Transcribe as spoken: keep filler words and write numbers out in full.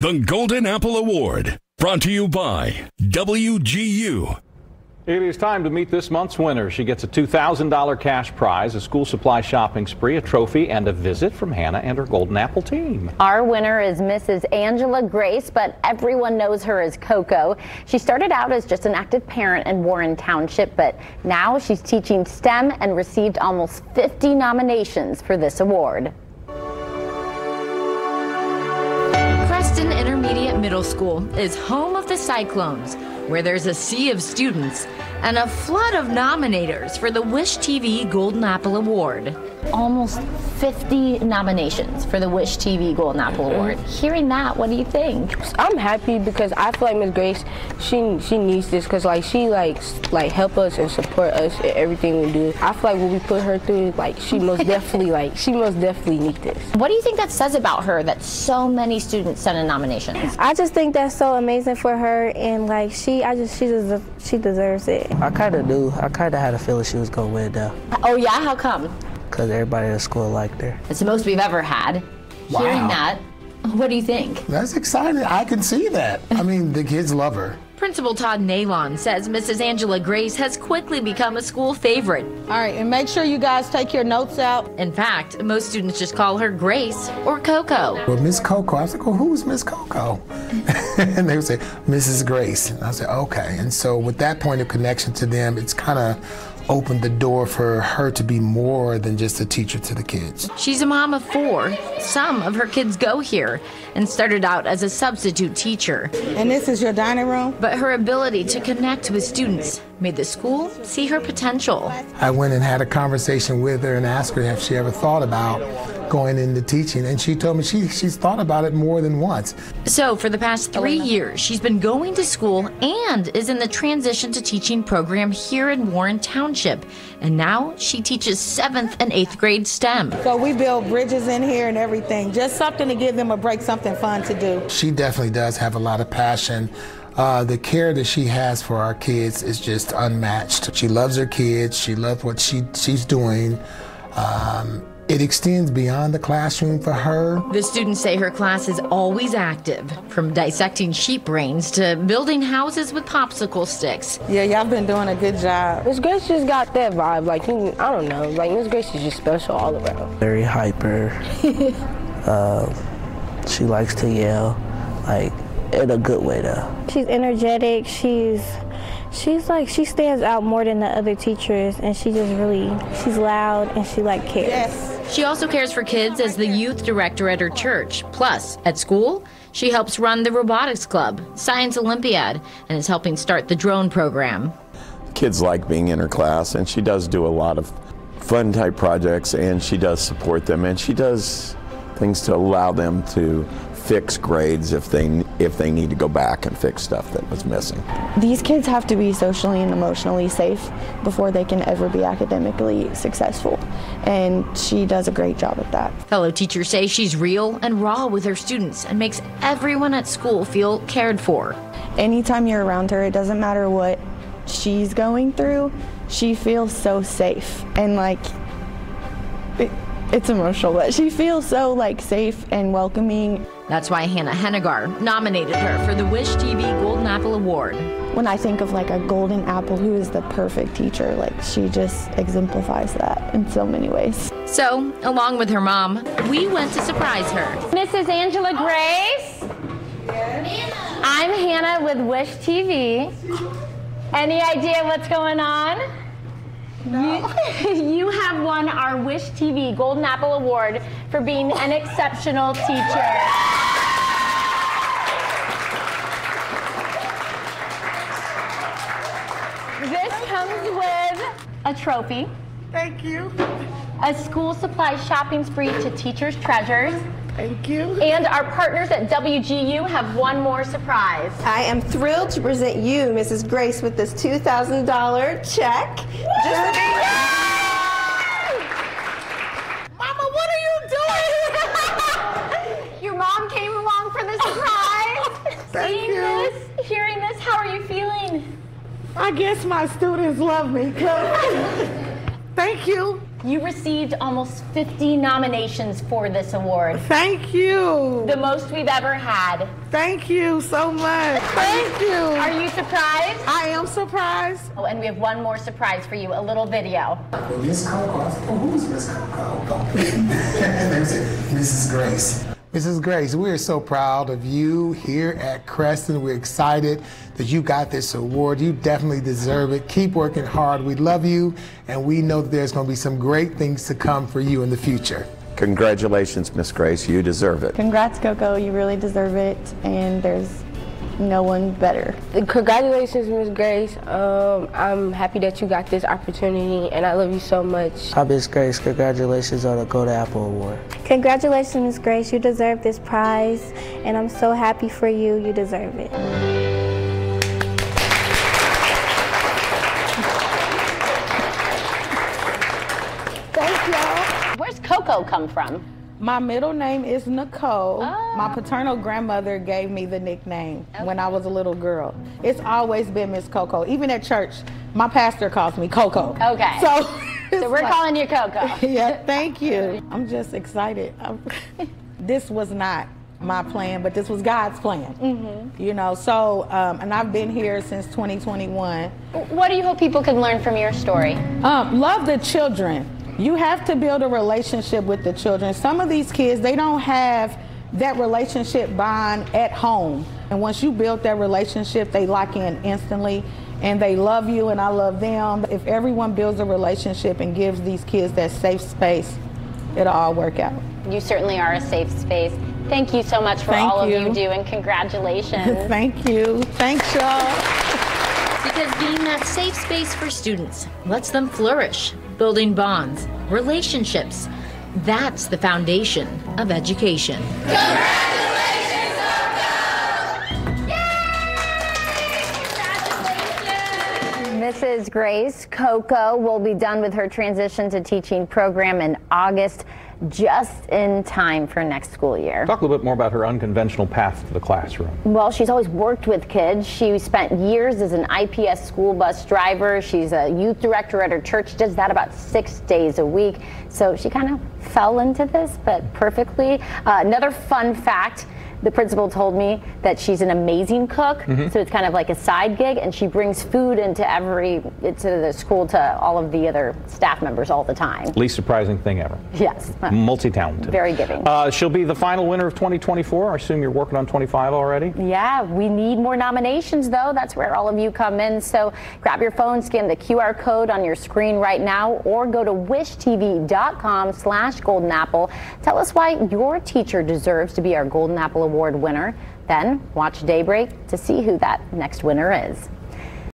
The Golden Apple Award, brought to you by W G U. It is time to meet this month's winner. She gets a two thousand dollar cash prize, a school supply shopping spree, a trophy, and a visit from Hannah and her Golden Apple team. Our winner is Missus Angela Grace, but everyone knows her as Coco. She started out as just an active parent in Warren Township, but now she's teaching STEM and received almost fifty nominations for this award. Creston Intermediate Middle School is home of the Cyclones, where there's a sea of students and a flood of nominators for the Wish T V Golden Apple Award. Almost fifty nominations for the Wish T V Golden Apple Award. Hearing that, what do you think? I'm happy because I feel like Miss Grace, she she needs this because like she likes like help us and support us in everything we do. I feel like when we put her through, like she most definitely like she most definitely needs this. What do you think that says about her that so many students sent in nominations? I just think that's so amazing for her, and like she, I just she des she deserves it. I kind of knew, I kind of had a feeling she was gonna win though. Oh yeah, how come? Because everybody at school liked her. It's the most we've ever had. Wow. Hearing that, what do you think? That's exciting. I can see that. I mean, the kids love her. Principal Todd Nalon says Missus Angela Grace has quickly become a school favorite. All right, and make sure you guys take your notes out. In fact, most students just call her Grace or Coco. Well, Miss Coco, I was like, well, who's Miss Coco? And they would say, Missus Grace. And I said, okay. And so with that point of connection to them, it's kind of opened the door for her to be more than just a teacher to the kids. She's a mom of four. Some of her kids go here and started out as a substitute teacher. And this is your dining room? But her ability to connect with students made the school see her potential. I went and had a conversation with her and asked her if she ever thought about going into teaching, and she told me she, she's thought about it more than once. So for the past three years, she's been going to school and is in the transition to teaching program here in Warren Township. And now she teaches seventh and eighth grade STEM. So we build bridges in here and everything, just something to give them a break, something fun to do. She definitely does have a lot of passion. Uh, the care that she has for our kids is just unmatched. She loves her kids, she loves what she, she's doing. Um, It extends beyond the classroom for her. The students say her class is always active, from dissecting sheep brains to building houses with popsicle sticks. Yeah, y'all been doing a good job. Miss Grace just got that vibe. Like, I don't know. Like, Miss Grace is just special all around. Very hyper. uh, she likes to yell, like, in a good way, though. She's energetic. She's... She's like, she stands out more than the other teachers, and she just really, she's loud and she like cares. Yes. She also cares for kids as the youth director at her church. Plus, at school, she helps run the robotics club, science Olympiad, and is helping start the drone program. Kids like being in her class, and she does do a lot of fun type projects, and she does support them, and she does things to allow them to fix grades if they if they need to go back and fix stuff that was missing. These kids have to be socially and emotionally safe before they can ever be academically successful, and she does a great job at that. Fellow teachers say she's real and raw with her students and makes everyone at school feel cared for. Anytime you're around her, it doesn't matter what she's going through, she feels so safe, and like it, it's emotional, but she feels so like safe and welcoming. That's why Hannah Hennigar nominated her for the Wish T V Golden Apple Award. When I think of like a Golden Apple who is the perfect teacher, like she just exemplifies that in so many ways. So, along with her mom, we went to surprise her. Missus Angela Grace. Yes. I'm Hannah with Wish T V. Any idea what's going on? No. You, you have won our Wish T V Golden Apple Award for being an exceptional teacher. This comes with a trophy. Thank you. A school supply shopping spree to Teachers' Treasures. Thank you. And our partners at W G U have one more surprise. I am thrilled to present you, Missus Grace, with this two thousand dollar check. Just to be Mama, what are you doing? Your mom came along for the surprise. Thank Seeing you. This, hearing this, how are you feeling? I guess my students love me. Thank you. You received almost fifty nominations for this award. Thank you. The most we've ever had. Thank you so much. Thank you. Are you surprised? I am surprised. Oh, and we have one more surprise for you, a little video. Well, Miss Coco, I said, well, who's Miss Coco? And they said, Missus Grace. Missus Grace, we are so proud of you here at Creston. We're excited that you got this award. You definitely deserve it. Keep working hard. We love you, and we know that there's going to be some great things to come for you in the future. Congratulations, Miss Grace. You deserve it. Congrats, Coco. You really deserve it, and there's no one better. Congratulations, Miss Grace. Um, I'm happy that you got this opportunity, and I love you so much. Hi, Miss Grace. Congratulations on the Golden Apple Award. Congratulations, Miss Grace. You deserve this prize, and I'm so happy for you. You deserve it. Thank y'all. Where's Coco come from? My middle name is Nicole. Oh. My paternal grandmother gave me the nickname okay. when I was a little girl. It's always been Miss Coco. Even at church, my pastor calls me Coco. Okay. So, so we're like, calling you Coco. Yeah, thank you. I'm just excited. I'm, this was not my plan, but this was God's plan. Mm-hmm. You know, so, um, and I've been here since twenty twenty-one. What do you hope people can learn from your story? Um, love the children. You have to build a relationship with the children. Some of these kids, they don't have that relationship bond at home. And once you build that relationship, they lock in instantly, and they love you and I love them. If everyone builds a relationship and gives these kids that safe space, it'll all work out. You certainly are a safe space. Thank you so much for Thank all you. of you do, and congratulations. Thank you. Thanks, y'all. Because being that safe space for students lets them flourish, building bonds, relationships. That's the foundation of education. Congratulations, Coco! Yay! Congratulations! Missus Grace, Coco will be done with her transition to teaching program in August, just in time for next school year. Talk a little bit more about her unconventional path to the classroom. Well, she's always worked with kids. She spent years as an I P S school bus driver. She's a youth director at her church, does that about six days a week. So she kind of fell into this, but perfectly. Uh, another fun fact, the principal told me that she's an amazing cook, mm-hmm. so it's kind of like a side gig, and she brings food into every, to the school, to all of the other staff members all the time. Least surprising thing ever. Yes. Multi-talented. Very giving. Uh, she'll be the final winner of twenty twenty-four. I assume you're working on twenty-five already? Yeah, we need more nominations, though. That's where all of you come in, so grab your phone, scan the Q R code on your screen right now, or go to wish T V dot com slash golden apple. Tell us why your teacher deserves to be our Golden Apple Award winner. Then watch Daybreak to see who that next winner is.